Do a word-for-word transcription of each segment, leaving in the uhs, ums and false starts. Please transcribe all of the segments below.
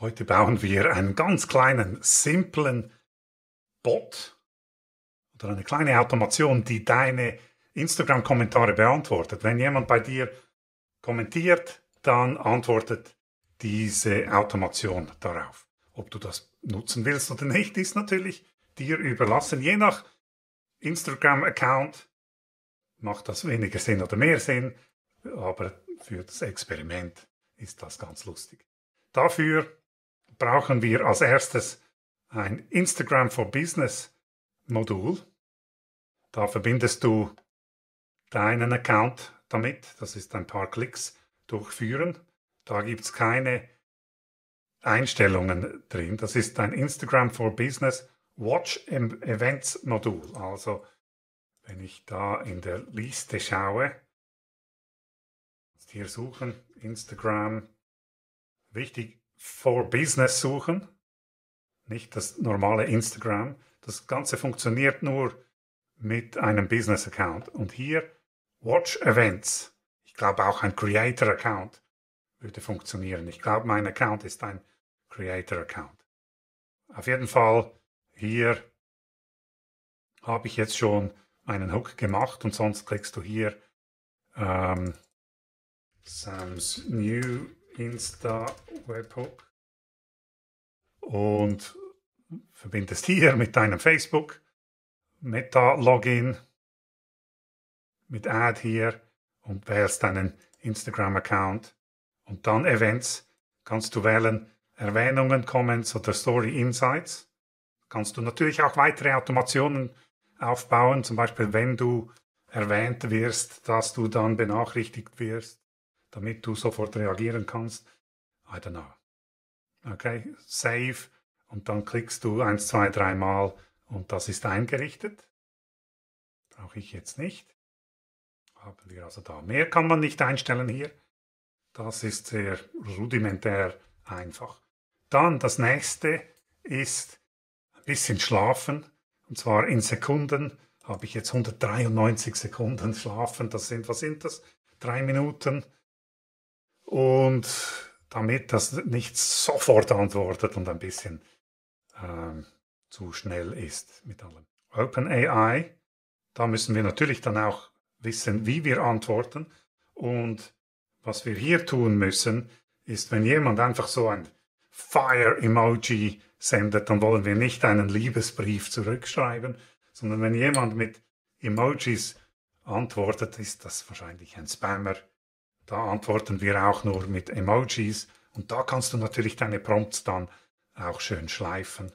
Heute bauen wir einen ganz kleinen, simplen Bot oder eine kleine Automation, die deine Instagram-Kommentare beantwortet. Wenn jemand bei dir kommentiert, dann antwortet diese Automation darauf. Ob du das nutzen willst oder nicht, ist natürlich dir überlassen. Je nach Instagram-Account macht das weniger Sinn oder mehr Sinn, aber für das Experiment ist das ganz lustig. Dafür brauchen wir als erstes ein Instagram for Business Modul. Da verbindest du deinen Account damit. Das ist ein paar Klicks durchführen. Da gibt es keine Einstellungen drin. Das ist ein Instagram for Business Watch Events Modul. Also wenn ich da in der Liste schaue, hier suchen, Instagram, wichtig, for Business suchen, nicht das normale Instagram. Das Ganze funktioniert nur mit einem Business-Account. Und hier Watch Events. Ich glaube auch ein Creator-Account würde funktionieren. Ich glaube, mein Account ist ein Creator-Account. Auf jeden Fall, hier habe ich jetzt schon einen Hook gemacht und sonst klickst du hier ähm, Sam's New Insta Webhook und verbindest hier mit deinem Facebook Meta Login mit Ad hier und wählst deinen Instagram Account und dann Events kannst du wählen Erwähnungen, Comments oder Story Insights. Kannst du natürlich auch weitere Automationen aufbauen, zum Beispiel wenn du erwähnt wirst, dass du dann benachrichtigt wirst, damit du sofort reagieren kannst. I don't know. Okay, Save. Und dann klickst du eins, zwei, drei Mal und das ist eingerichtet. Brauche ich jetzt nicht. Haben wir also da. Mehr kann man nicht einstellen hier. Das ist sehr rudimentär einfach. Dann das nächste ist ein bisschen schlafen. Und zwar in Sekunden habe ich jetzt hundertdreiundneunzig Sekunden schlafen. Das sind, was sind das? Drei Minuten. Und damit das nicht sofort antwortet und ein bisschen ähm, zu schnell ist mit allem. OpenAI, da müssen wir natürlich dann auch wissen, wie wir antworten. Und was wir hier tun müssen, ist, wenn jemand einfach so ein Fire-Emoji sendet, dann wollen wir nicht einen Liebesbrief zurückschreiben, sondern wenn jemand mit Emojis antwortet, ist das wahrscheinlich ein Spammer. Da antworten wir auch nur mit Emojis und da kannst du natürlich deine Prompts dann auch schön schleifen.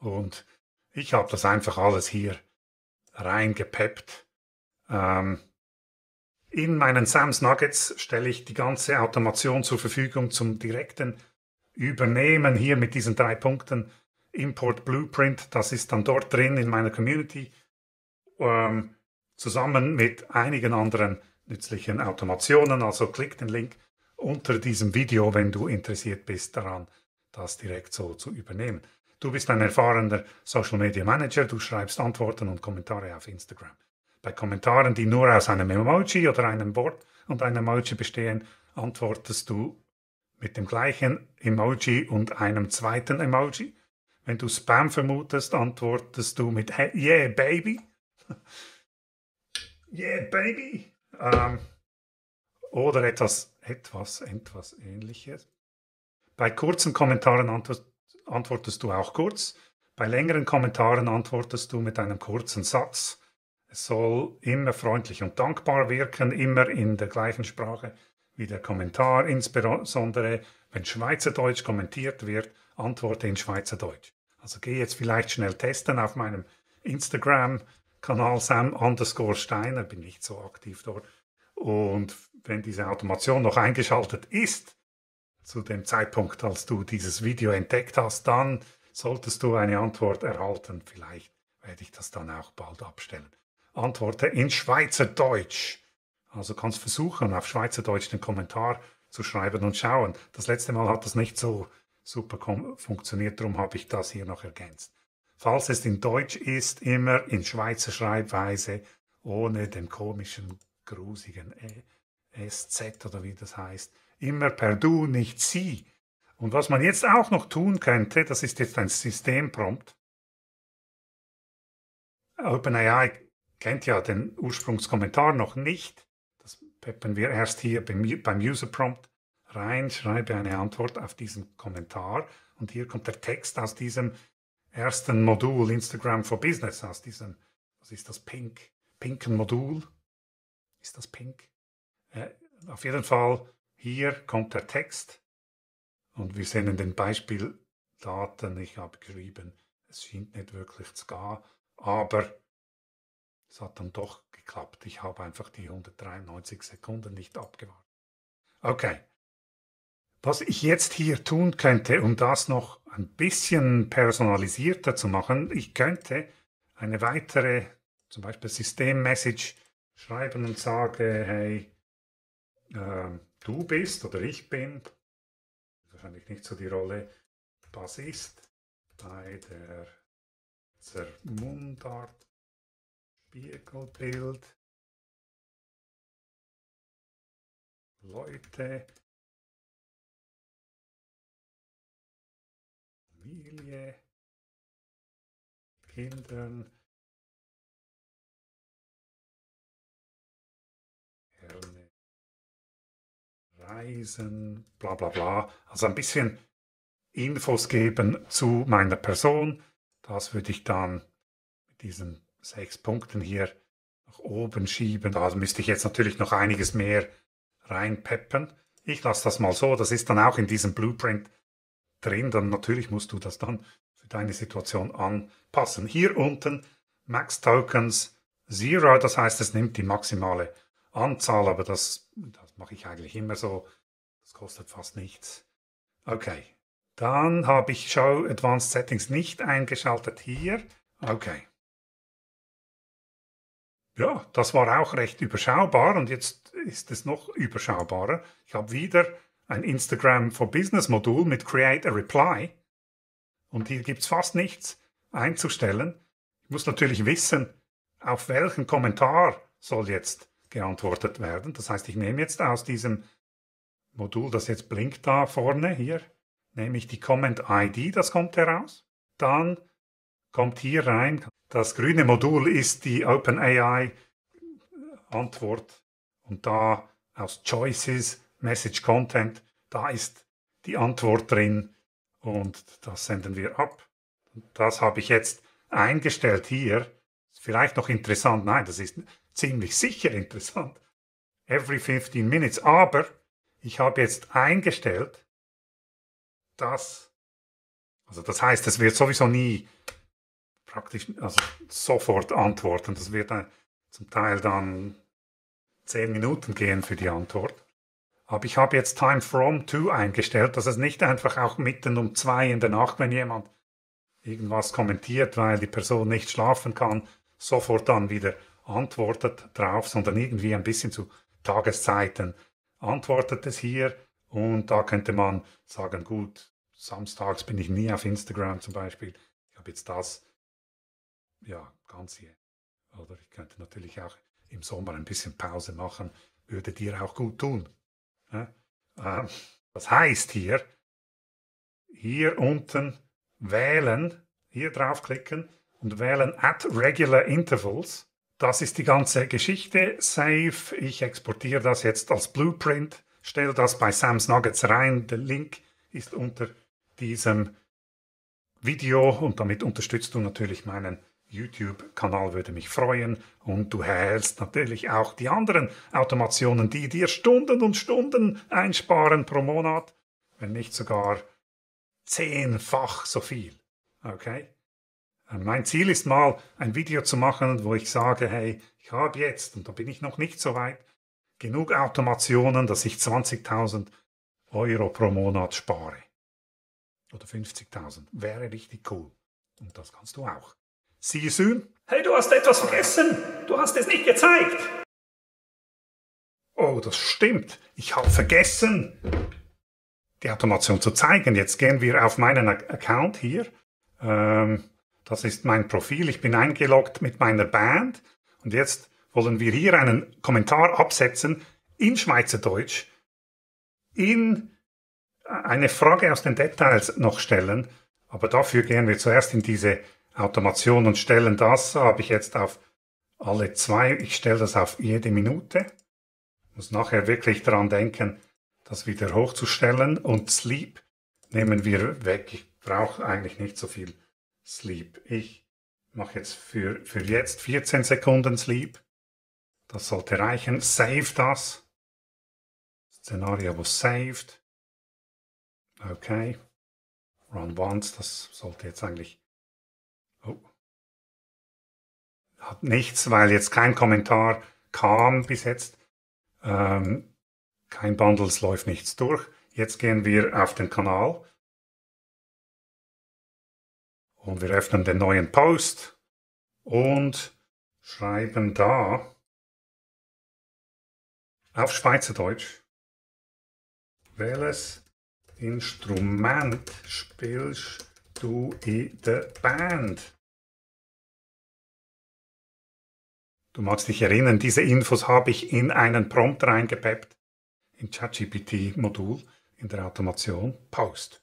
Und ich habe das einfach alles hier reingepeppt. Ähm, in meinen Sam's Nuggets stelle ich die ganze Automation zur Verfügung zum direkten Übernehmen hier mit diesen drei Punkten. Import Blueprint, das ist dann dort drin in meiner Community, ähm, zusammen mit einigen anderen nützlichen Automationen, also klick den Link unter diesem Video, wenn du interessiert bist daran, das direkt so zu übernehmen. Du bist ein erfahrener Social Media Manager, du schreibst Antworten und Kommentare auf Instagram. Bei Kommentaren, die nur aus einem Emoji oder einem Wort und einem Emoji bestehen, antwortest du mit dem gleichen Emoji und einem zweiten Emoji. Wenn du Spam vermutest, antwortest du mit Hey, yeah, baby. Yeah, baby. Ähm, oder etwas, etwas, etwas Ähnliches. Bei kurzen Kommentaren antwortest du auch kurz. Bei längeren Kommentaren antwortest du mit einem kurzen Satz. Es soll immer freundlich und dankbar wirken, immer in der gleichen Sprache wie der Kommentar. Insbesondere, wenn Schweizerdeutsch kommentiert wird, antworte in Schweizerdeutsch. Also gehe jetzt vielleicht schnell testen auf meinem Instagram Kanal Sam underscore Steiner, bin nicht so aktiv dort. Und wenn diese Automation noch eingeschaltet ist, zu dem Zeitpunkt, als du dieses Video entdeckt hast, dann solltest du eine Antwort erhalten. Vielleicht werde ich das dann auch bald abstellen. Antworte in Schweizerdeutsch. Also kannst versuchen, auf Schweizerdeutsch den Kommentar zu schreiben und schauen. Das letzte Mal hat das nicht so super funktioniert, darum habe ich das hier noch ergänzt. Falls es in Deutsch ist, immer in Schweizer Schreibweise, ohne dem komischen, grusigen E S Z oder wie das heißt. Immer per Du, nicht Sie. Und was man jetzt auch noch tun könnte, das ist jetzt ein Systemprompt. OpenAI kennt ja den Ursprungskommentar noch nicht. Das peppen wir erst hier beim User Prompt rein, schreibe eine Antwort auf diesen Kommentar. Und hier kommt der Text aus diesem ersten Modul Instagram for Business, aus diesem, was ist das, pink, pinken Modul? Ist das pink? Äh, auf jeden Fall, hier kommt der Text. Und wir sehen in den Beispieldaten, ich habe geschrieben, es schien nicht wirklich zu gehen, aber es hat dann doch geklappt. Ich habe einfach die hundertdreiundneunzig Sekunden nicht abgewartet. Okay. Was ich jetzt hier tun könnte, um das noch ein bisschen personalisierter zu machen, ich könnte eine weitere, zum Beispiel System-Message schreiben und sage, hey, äh, du bist oder ich bin, wahrscheinlich nicht so die Rolle, Bassist bei der Mundart Spiegelbild, Leute, Familie, Kindern, Herne, Reisen, bla bla bla. Also ein bisschen Infos geben zu meiner Person. Das würde ich dann mit diesen sechs Punkten hier nach oben schieben. Da müsste ich jetzt natürlich noch einiges mehr reinpeppen. Ich lasse das mal so. Das ist dann auch in diesem Blueprint drin, dann natürlich musst du das dann für deine Situation anpassen. Hier unten Max Tokens Zero, das heißt, es nimmt die maximale Anzahl, aber das, das mache ich eigentlich immer so. Das kostet fast nichts. Okay, dann habe ich Show Advanced Settings nicht eingeschaltet hier. Okay. Ja, das war auch recht überschaubar und jetzt ist es noch überschaubarer. Ich habe wieder ein Instagram for Business Modul mit Create a Reply. Und hier gibt es fast nichts einzustellen. Ich muss natürlich wissen, auf welchen Kommentar soll jetzt geantwortet werden. Das heißt, ich nehme jetzt aus diesem Modul, das jetzt blinkt da vorne, hier, nehme ich die Comment-I D, das kommt heraus. Dann kommt hier rein, das grüne Modul ist die OpenAI-Antwort. Und da aus Choices Message Content, da ist die Antwort drin und das senden wir ab. Das habe ich jetzt eingestellt hier. Vielleicht noch interessant, nein, das ist ziemlich sicher interessant. Every fifteen minutes. Aber ich habe jetzt eingestellt, dass, also das heißt, es wird sowieso nie praktisch, also sofort antworten. Das wird dann zum Teil dann zehn Minuten gehen für die Antwort. Aber ich habe jetzt Time from to eingestellt, dass es nicht einfach auch mitten um zwei in der Nacht, wenn jemand irgendwas kommentiert, weil die Person nicht schlafen kann, sofort dann wieder antwortet drauf, sondern irgendwie ein bisschen zu Tageszeiten antwortet es hier. Und da könnte man sagen, gut, samstags bin ich nie auf Instagram zum Beispiel. Ich habe jetzt das, ja, ganz hier. Oder ich könnte natürlich auch im Sommer ein bisschen Pause machen, würde dir auch gut tun. Das heißt hier, hier unten wählen, hier draufklicken und wählen at regular intervals. Das ist die ganze Geschichte. Save, ich exportiere das jetzt als Blueprint, stelle das bei Sam's Nuggets rein. Der Link ist unter diesem Video und damit unterstützt du natürlich meinen YouTube-Kanal, würde mich freuen. Und du hältst natürlich auch die anderen Automationen, die dir Stunden und Stunden einsparen pro Monat, wenn nicht sogar zehnfach so viel. Okay? Mein Ziel ist mal, ein Video zu machen, wo ich sage, hey, ich habe jetzt, und da bin ich noch nicht so weit, genug Automationen, dass ich zwanzigtausend Euro pro Monat spare. Oder fünfzigtausend. Wäre richtig cool. Und das kannst du auch. See you soon. Hey, du hast etwas vergessen. Du hast es nicht gezeigt. Oh, das stimmt. Ich habe vergessen, die Automation zu zeigen. Jetzt gehen wir auf meinen Account hier. Ähm, das ist mein Profil. Ich bin eingeloggt mit meiner Band. Und jetzt wollen wir hier einen Kommentar absetzen in Schweizerdeutsch. In eine Frage aus den Details noch stellen, aber dafür gehen wir zuerst in diese Automation und stellen das, habe ich jetzt auf alle zwei, ich stelle das auf jede Minute. Ich muss nachher wirklich daran denken, das wieder hochzustellen, und Sleep nehmen wir weg. Ich brauche eigentlich nicht so viel Sleep. Ich mache jetzt für, für jetzt vierzehn Sekunden Sleep. Das sollte reichen. Save das. Szenario was saved. Okay. Run once. Das sollte jetzt eigentlich... Oh. Hat nichts, weil jetzt kein Kommentar kam bis jetzt. Ähm, kein Bundles, läuft nichts durch. Jetzt gehen wir auf den Kanal. Und wir öffnen den neuen Post. Und schreiben da auf Schweizerdeutsch: Welches Instrument spielst du in der Band? Du magst dich erinnern, diese Infos habe ich in einen Prompt reingepeppt, im ChatGPT-Modul, in der Automation Post.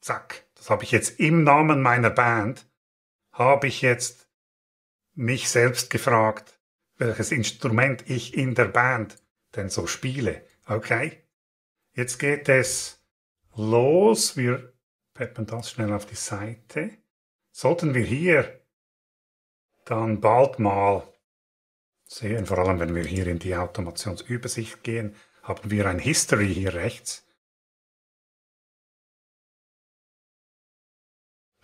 Zack, das habe ich jetzt im Namen meiner Band, habe ich jetzt mich selbst gefragt, welches Instrument ich in der Band denn so spiele. Okay, jetzt geht es los. Wir peppen das schnell auf die Seite. Sollten wir hier dann bald mal sehen, vor allem wenn wir hier in die Automationsübersicht gehen, haben wir ein History hier rechts.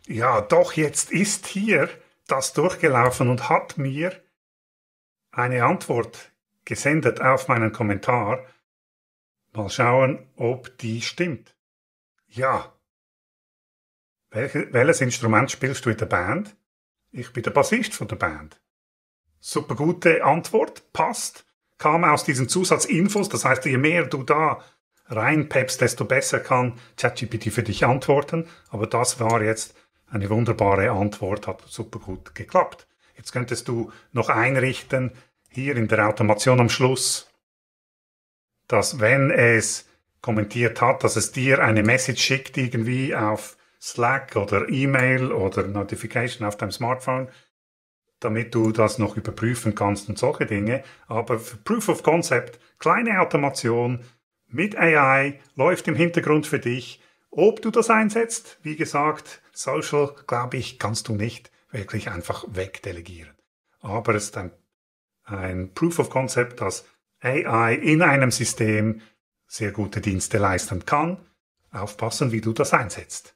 Ja, doch jetzt ist hier das durchgelaufen und hat mir eine Antwort gesendet auf meinen Kommentar. Mal schauen, ob die stimmt. Ja. Welche, welches Instrument spielst du in der Band? Ich bin der Bassist von der Band. Super gute Antwort, passt. Kam aus diesen Zusatzinfos, das heißt, je mehr du da reinpeppst, desto besser kann ChatGPT für dich antworten. Aber das war jetzt eine wunderbare Antwort, hat super gut geklappt. Jetzt könntest du noch einrichten, hier in der Automation am Schluss, dass wenn es kommentiert hat, dass es dir eine Message schickt irgendwie auf Slack oder E-Mail oder Notification auf deinem Smartphone, damit du das noch überprüfen kannst und solche Dinge. Aber für Proof of Concept, kleine Automation mit A I, läuft im Hintergrund für dich. Ob du das einsetzt, wie gesagt, Social, glaube ich, kannst du nicht wirklich einfach wegdelegieren. Aber es ist ein, ein Proof of Concept, dass A I in einem System sehr gute Dienste leisten kann. Aufpassen, wie du das einsetzt.